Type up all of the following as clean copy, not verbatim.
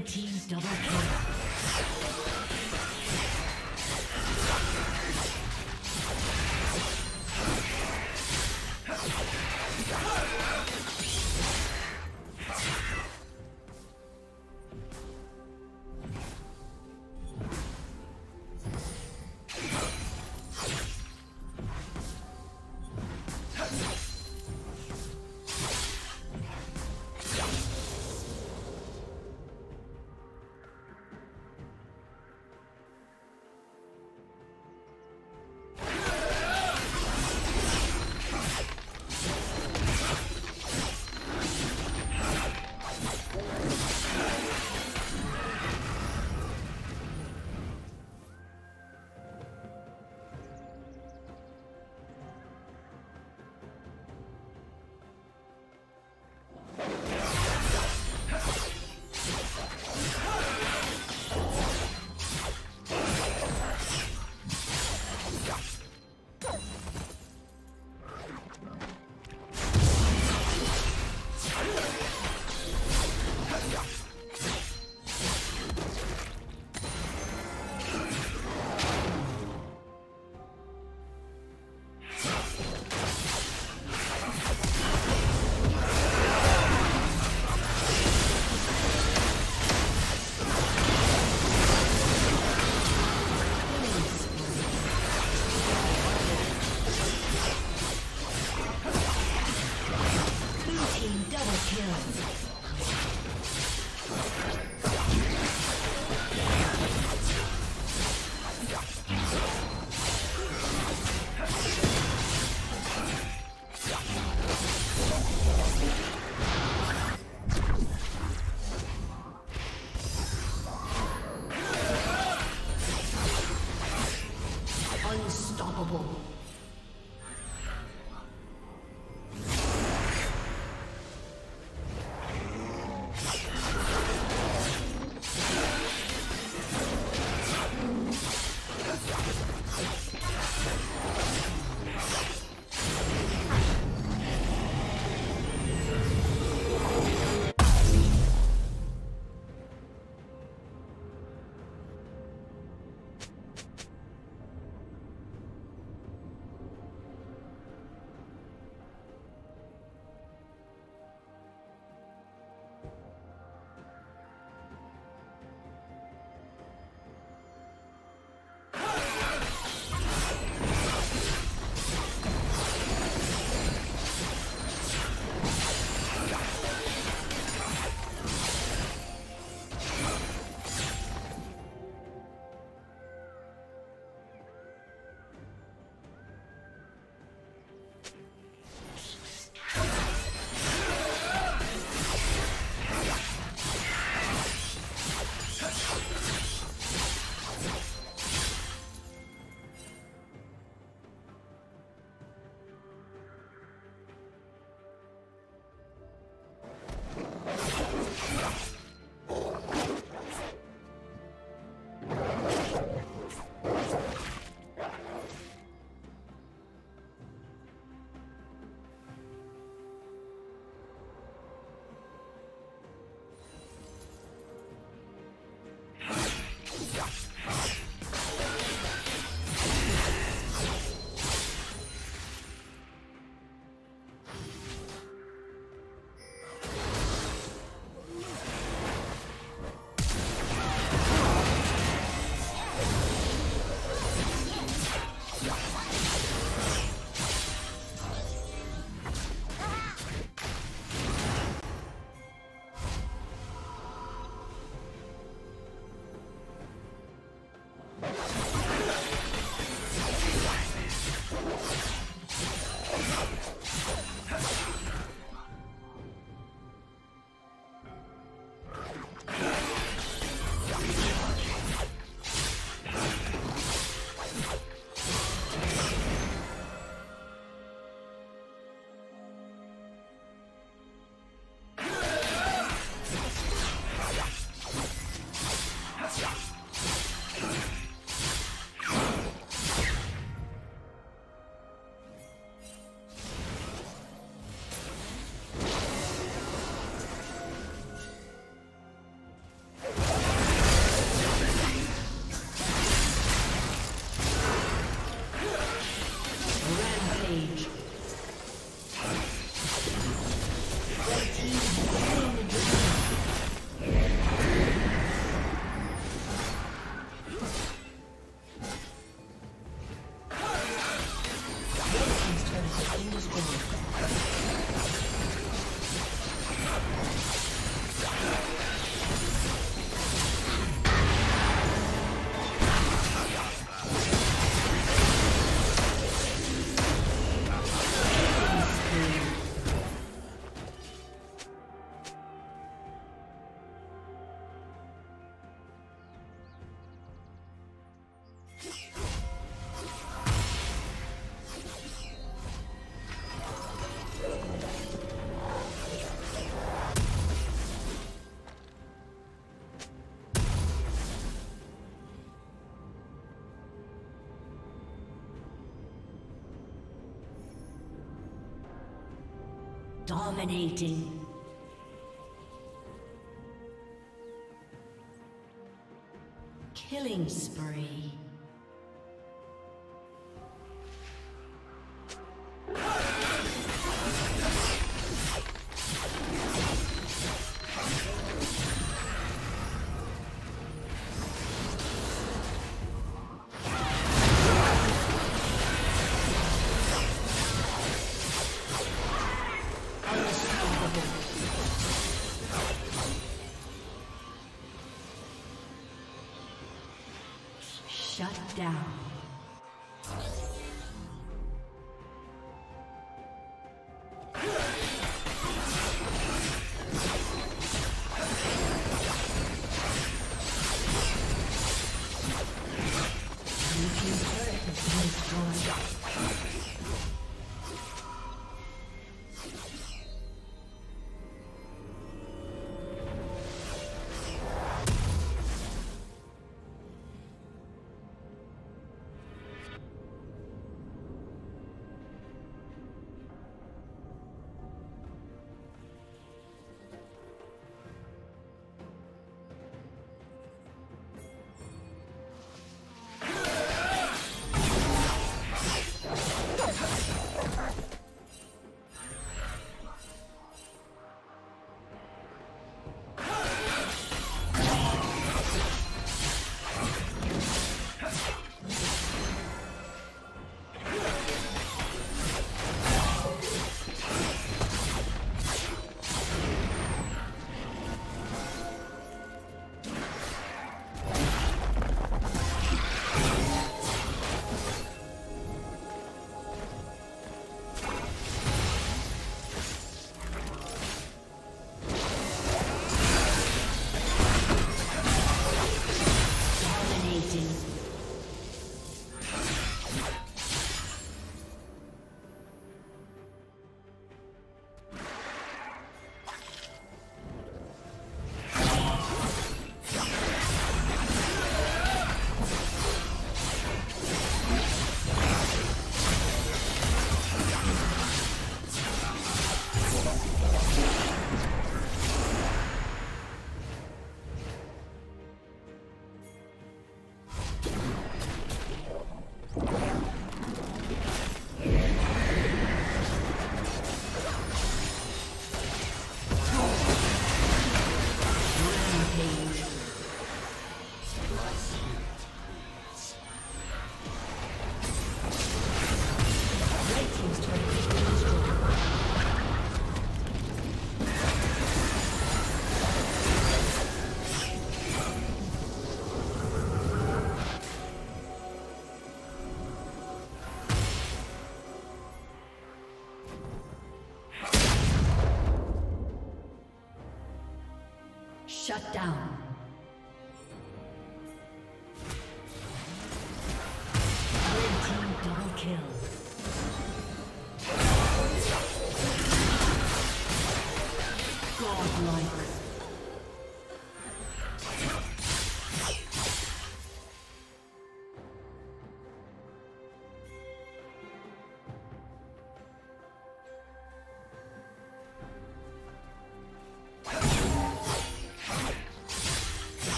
Red team's double kill. Dominating. Killing spree.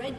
Red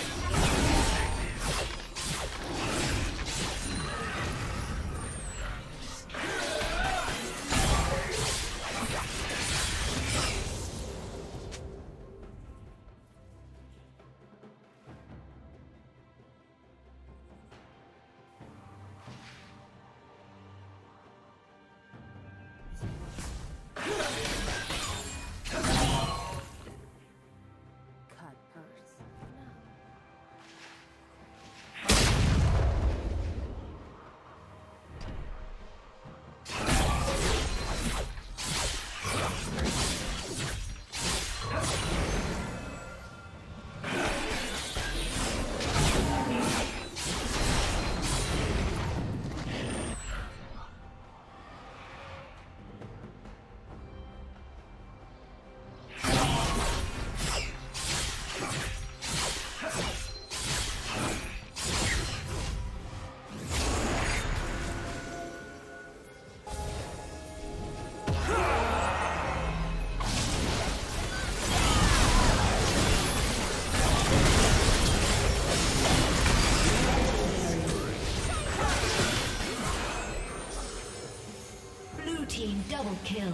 Double kill.